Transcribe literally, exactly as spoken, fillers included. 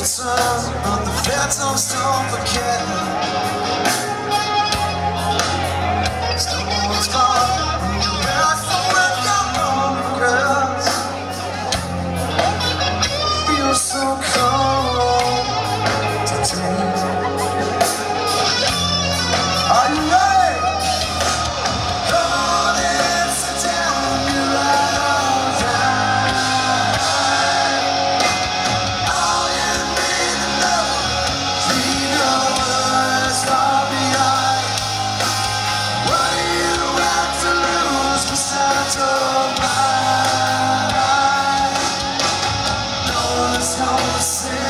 return, but the phantoms don't forget. Still one's gone, and you're back for when you're no regrets. You're so cold to take. Are you ready? Don't answer down, you're right on time. All you need to know, leave your worries far behind. What do you have to lose besides your mind? No one's noticing.